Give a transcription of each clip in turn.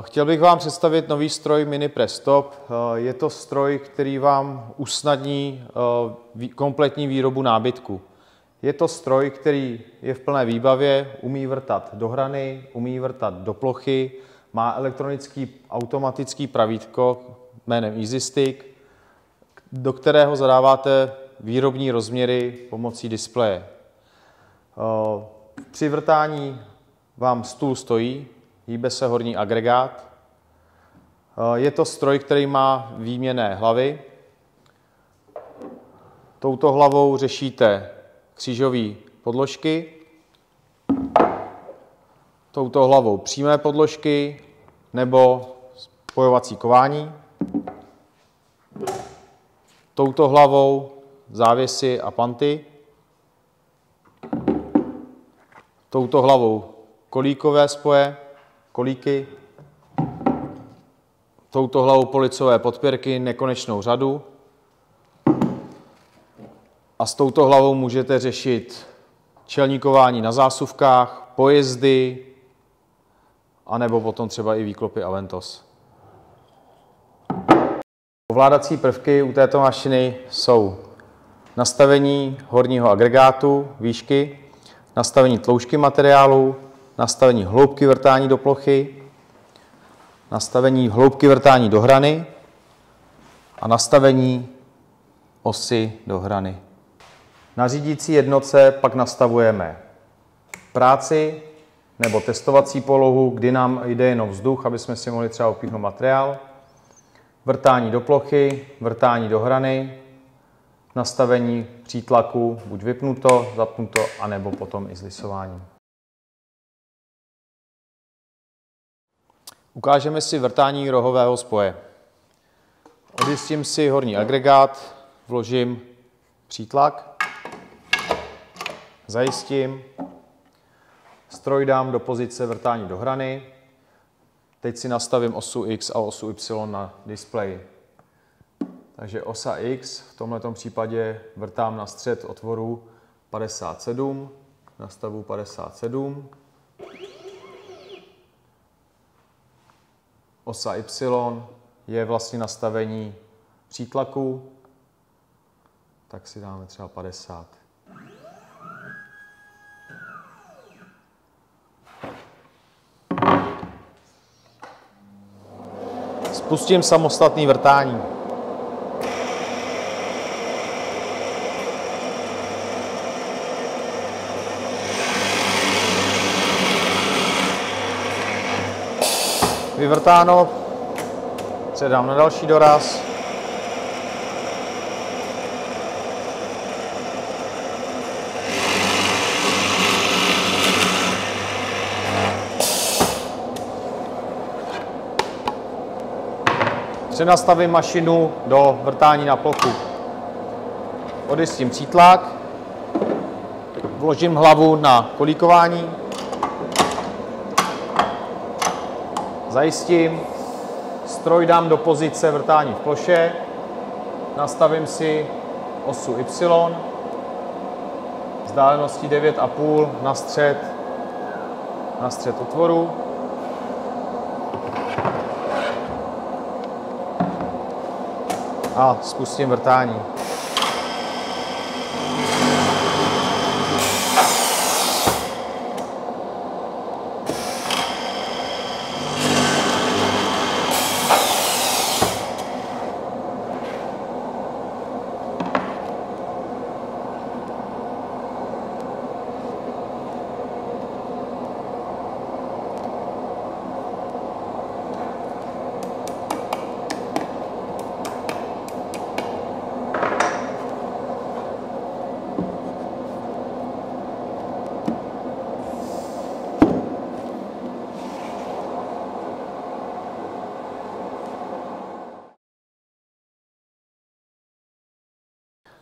Chtěl bych vám představit nový stroj MINIPRESS top. Je to stroj, který vám usnadní kompletní výrobu nábytku. Je to stroj, který je v plné výbavě, umí vrtat do hrany, umí vrtat do plochy, má elektronický automatický pravítko jménem EasyStick, do kterého zadáváte výrobní rozměry pomocí displeje. Při vrtání vám stůl stojí, hýbe se horní agregát. Je to stroj, který má výměnné hlavy. Touto hlavou řešíte křížové podložky, touto hlavou přímé podložky nebo spojovací kování, touto hlavou závěsy a panty, touto hlavou kolíkové spoje, kolíky, touto hlavou policové podpěrky nekonečnou řadu a s touto hlavou můžete řešit čelníkování na zásuvkách, pojezdy a nebo potom třeba i výklopy Aventos. Ovládací prvky u této mašiny jsou nastavení horního agregátu, výšky, nastavení tloušťky materiálu, nastavení hloubky vrtání do plochy, nastavení hloubky vrtání do hrany a nastavení osy do hrany. Na řídící jednotce pak nastavujeme práci nebo testovací polohu, kdy nám jde jenom vzduch, aby jsme si mohli třeba opíchnout materiál, vrtání do plochy, vrtání do hrany, nastavení přítlaku, buď vypnuto, zapnuto, anebo potom i s lisováním. Ukážeme si vrtání rohového spoje. Odjistím si horní agregát, vložím přítlak, zajistím, stroj dám do pozice vrtání do hrany, teď si nastavím osu X a osu Y na displeji. Takže osa X v tomto případě vrtám na střed otvoru 57, nastavu 57. Osa Y je vlastně nastavení přítlaku, tak si dáme třeba 50. Spustím samostatné vrtání. Vyvrtáno, předám na další doraz. Přenastavím mašinu do vrtání na plochu. Odjistím přítlak, vložím hlavu na kolíkování, zajistím, stroj dám do pozice vrtání v ploše, nastavím si osu Y, vzdáleností 9,5 na střed otvoru. A spustím vrtání.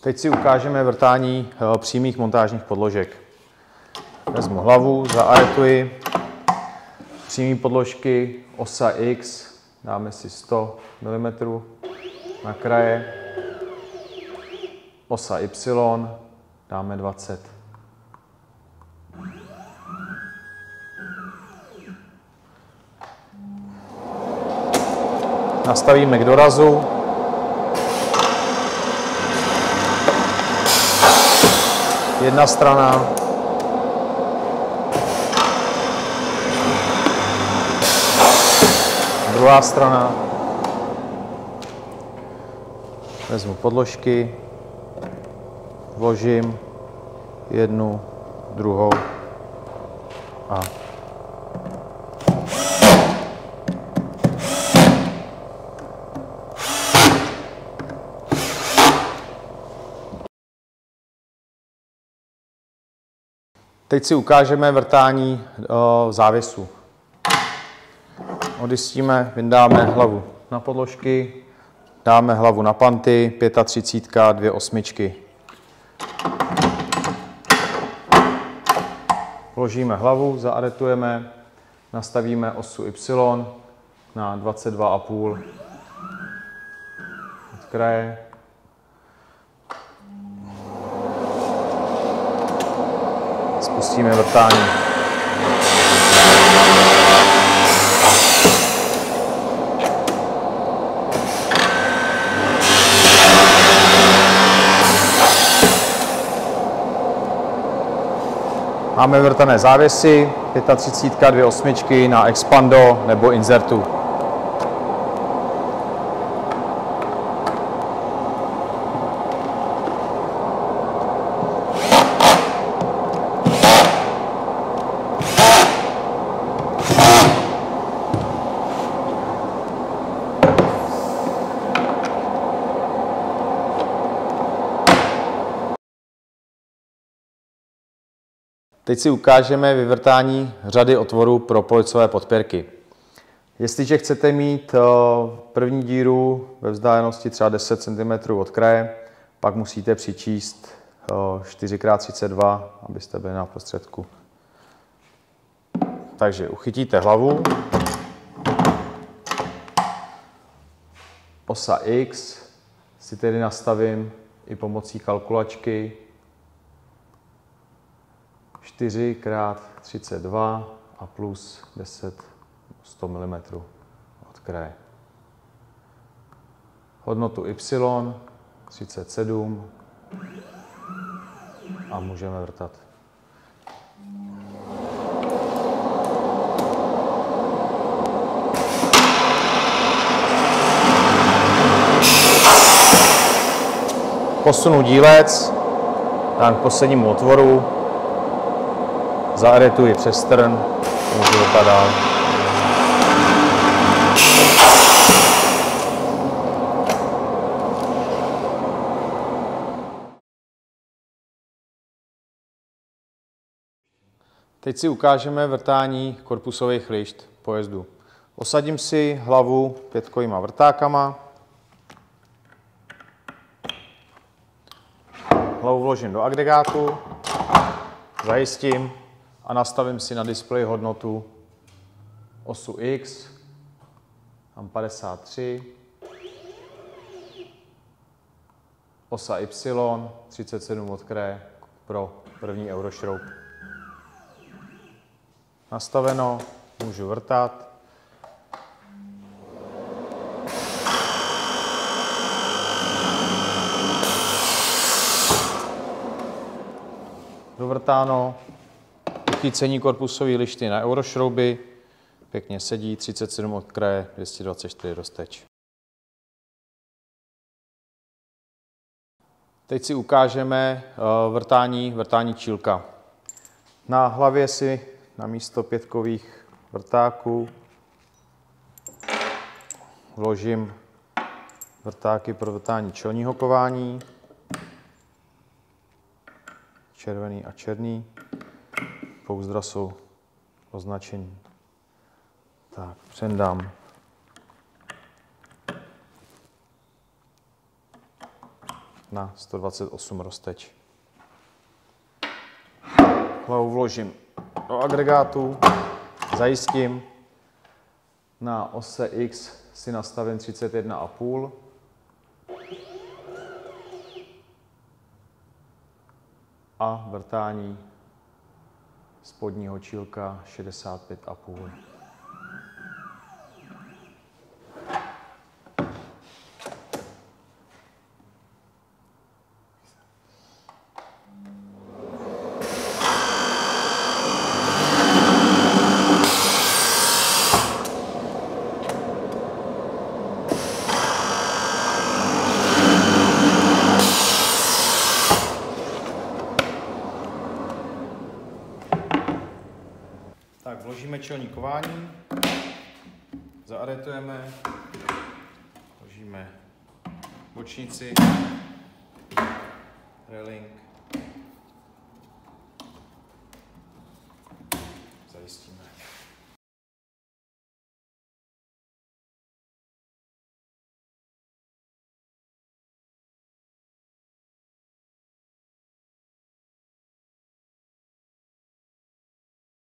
Teď si ukážeme vrtání přímých montážních podložek. Vezmu hlavu, zaaretuji, přímé podložky, osa X, dáme si 100 mm na kraje, osa Y, dáme 20. nastavíme k dorazu. Jedna strana. Druhá strana. Vezmu podložky, vložím jednu, druhou a teď si ukážeme vrtání závěsu. Odjistíme, vyndáme hlavu na podložky, dáme hlavu na panty, 35, 2 osmičky. Vložíme hlavu, zaaretujeme, nastavíme osu Y na 22,5 od kraje. Spustíme vrtání. Máme vrtané závěsy, 35, 2 osmičky na expando nebo insertu. Teď si ukážeme vyvrtání řady otvorů pro policové podpěrky. Jestliže chcete mít první díru ve vzdálenosti třeba 10 cm od kraje, pak musíte přičíst 4×32, abyste byli na prostředku. Takže uchytíte hlavu, osa X si tedy nastavím i pomocí kalkulačky, 4×32 a plus 10, 100 mm od kraje. Hodnotu Y 37 a můžeme vrtat. Posunu dílec, dám k poslednímu otvoru, zaaretuji přes trn, můžu vrtat dál. Teď si ukážeme vrtání korpusových lišt pojezdu. Osadím si hlavu 5 vrtákama. Hlavu vložím do agregátu, zajistím a nastavím si na displeji hodnotu osu X, tam 53, osa Y, 37 od kraje pro první eurošroub. Nastaveno, můžu vrtat. Dovrtáno. Uchycení korpusové lišty na eurošrouby, pěkně sedí, 37 od kraje, 224 rozteč. Teď si ukážeme vrtání čílka. Na hlavě si na místo 5 vrtáků vložím vrtáky pro vrtání čelního kování, červený a černý. Pouzdra jsou označení. Tak, přendám. Na 128 rozteč. Hlavu vložím do agregátu, zajistím. Na ose X si nastavím 31,5. A vrtání spodního čílka 65,5. Tak vložíme čelní kování, zaaretujeme, vložíme bočnici, railing, zajistíme.